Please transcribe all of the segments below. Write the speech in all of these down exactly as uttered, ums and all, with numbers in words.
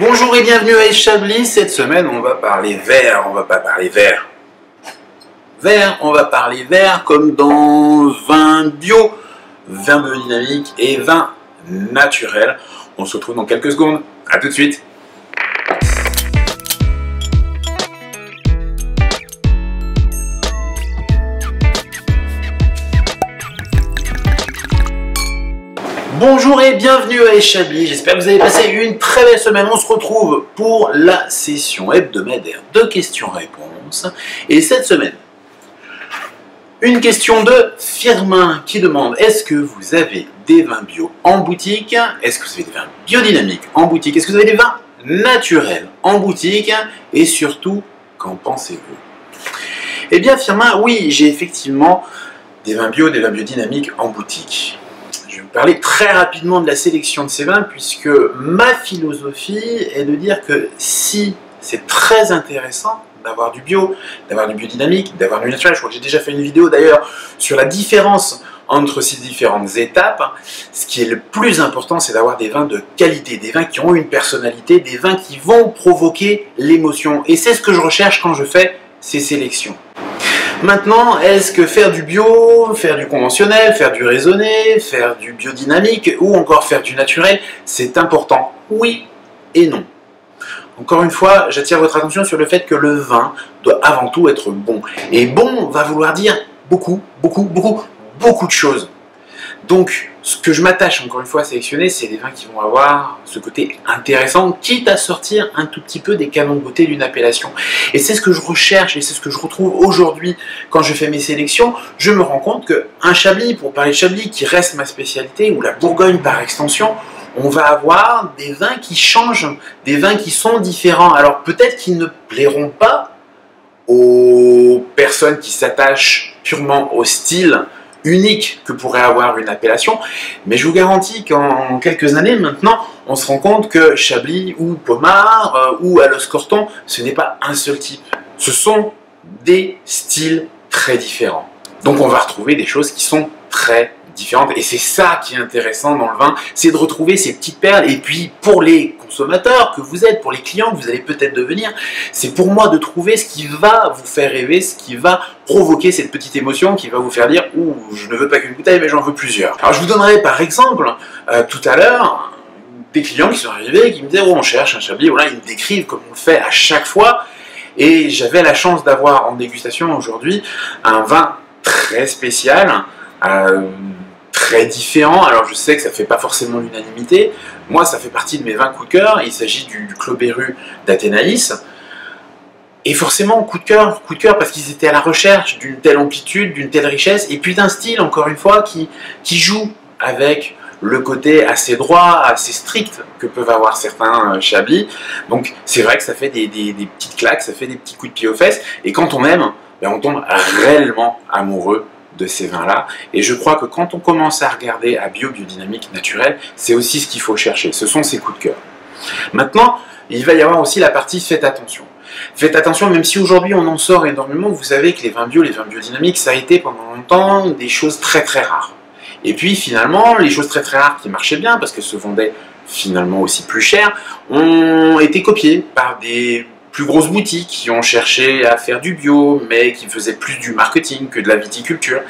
Bonjour et bienvenue à Chablis. Cette semaine, on va parler vert. On va pas parler vert. Vert, on va parler vert comme dans vin bio, vin biodynamique et vin naturel. On se retrouve dans quelques secondes. À tout de suite. Bonjour et bienvenue à Chablis, j'espère que vous avez passé une très belle semaine. On se retrouve pour la session hebdomadaire de questions-réponses. Et cette semaine, une question de Firmin qui demande: est-ce que vous avez des vins bio en boutique? Est-ce que vous avez des vins biodynamiques en boutique? Est-ce que vous avez des vins naturels en boutique? Et surtout, qu'en pensez-vous? Eh bien Firmin, oui, j'ai effectivement des vins bio, des vins biodynamiques en boutique. Je vais vous parler très rapidement de la sélection de ces vins, puisque ma philosophie est de dire que si c'est très intéressant d'avoir du bio, d'avoir du biodynamique, d'avoir du naturel, je crois que j'ai déjà fait une vidéo d'ailleurs sur la différence entre ces différentes étapes, ce qui est le plus important, c'est d'avoir des vins de qualité, des vins qui ont une personnalité, des vins qui vont provoquer l'émotion. Et c'est ce que je recherche quand je fais ces sélections. Maintenant, est-ce que faire du bio, faire du conventionnel, faire du raisonné, faire du biodynamique ou encore faire du naturel, c'est important? Oui et non. Encore une fois, j'attire votre attention sur le fait que le vin doit avant tout être bon. Et bon va vouloir dire beaucoup, beaucoup, beaucoup, beaucoup de choses. Donc, ce que je m'attache encore une fois à sélectionner, c'est des vins qui vont avoir ce côté intéressant, quitte à sortir un tout petit peu des canons de beauté d'une appellation. Et c'est ce que je recherche et c'est ce que je retrouve aujourd'hui quand je fais mes sélections. Je me rends compte qu'un Chablis, pour parler de Chablis, qui reste ma spécialité, ou la Bourgogne par extension, on va avoir des vins qui changent, des vins qui sont différents. Alors peut-être qu'ils ne plairont pas aux personnes qui s'attachent purement au style unique que pourrait avoir une appellation, mais je vous garantis qu'en quelques années maintenant, on se rend compte que Chablis ou Pommard euh, ou Alos Corton, ce n'est pas un seul type. Ce sont des styles très différents. Donc on va retrouver des choses qui sont très différentes, et c'est ça qui est intéressant dans le vin, c'est de retrouver ces petites perles. Et puis pour les consommateurs que vous êtes, pour les clients que vous allez peut-être devenir, c'est pour moi de trouver ce qui va vous faire rêver, ce qui va provoquer cette petite émotion, qui va vous faire dire: ouh, je ne veux pas qu'une bouteille, mais j'en veux plusieurs. Alors je vous donnerai par exemple euh, tout à l'heure des clients qui sont arrivés et qui me disaient: oh, on cherche un Chablis. Voilà, ils me décrivent comme on le fait à chaque fois, et j'avais la chance d'avoir en dégustation aujourd'hui un vin très spécial. Euh, Très différent. Alors je sais que ça ne fait pas forcément l'unanimité. Moi, ça fait partie de mes vingt coups de cœur. Il s'agit du, du Clos Beru d'Athénaïs. Et forcément, coup de cœur, coup de cœur, parce qu'ils étaient à la recherche d'une telle amplitude, d'une telle richesse, et puis d'un style, encore une fois, qui, qui joue avec le côté assez droit, assez strict que peuvent avoir certains Chablis. Donc c'est vrai que ça fait des, des, des petites claques, ça fait des petits coups de pied aux fesses. Et quand on aime, ben, on tombe réellement amoureux de ces vins-là. Et je crois que quand on commence à regarder à bio, biodynamique, naturel, c'est aussi ce qu'il faut chercher. Ce sont ces coups de cœur. Maintenant, il va y avoir aussi la partie faites attention. Faites attention, même si aujourd'hui on en sort énormément, vous savez que les vins bio, les vins biodynamiques, ça a été pendant longtemps des choses très très rares. Et puis finalement, les choses très très rares qui marchaient bien, parce qu'elles se vendaient finalement aussi plus cher, ont été copiées par des plus grosses boutiques qui ont cherché à faire du bio, mais qui faisaient plus du marketing que de la viticulture.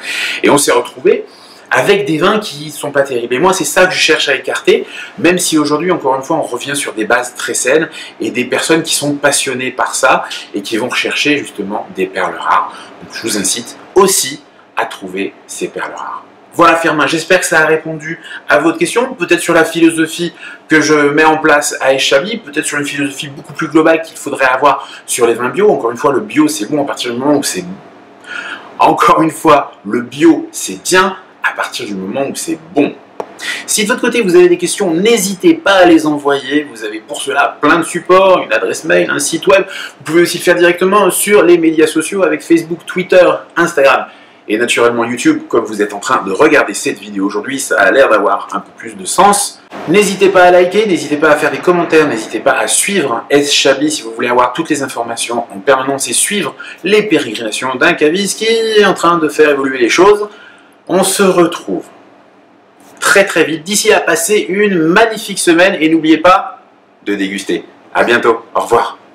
Et on s'est retrouvé avec des vins qui sont pas terribles. Et moi, c'est ça que je cherche à écarter, même si aujourd'hui, encore une fois, on revient sur des bases très saines et des personnes qui sont passionnées par ça et qui vont rechercher justement des perles rares. Donc, je vous incite aussi à trouver ces perles rares. Voilà Firmin, j'espère que ça a répondu à votre question, peut-être sur la philosophie que je mets en place à Chablis, peut-être sur une philosophie beaucoup plus globale qu'il faudrait avoir sur les vins bio. Encore une fois, le bio c'est bon à partir du moment où c'est bon. Encore une fois, le bio c'est bien à partir du moment où c'est bon. Si de votre côté vous avez des questions, n'hésitez pas à les envoyer, vous avez pour cela plein de supports, une adresse mail, un site web, vous pouvez aussi le faire directement sur les médias sociaux avec Facebook, Twitter, Instagram. Et naturellement YouTube, comme vous êtes en train de regarder cette vidéo aujourd'hui, ça a l'air d'avoir un peu plus de sens. N'hésitez pas à liker, n'hésitez pas à faire des commentaires, n'hésitez pas à suivre Chablis si vous voulez avoir toutes les informations en permanence et suivre les pérégrinations d'un caviste qui est en train de faire évoluer les choses. On se retrouve très très vite. D'ici à passer une magnifique semaine et n'oubliez pas de déguster. À bientôt, au revoir.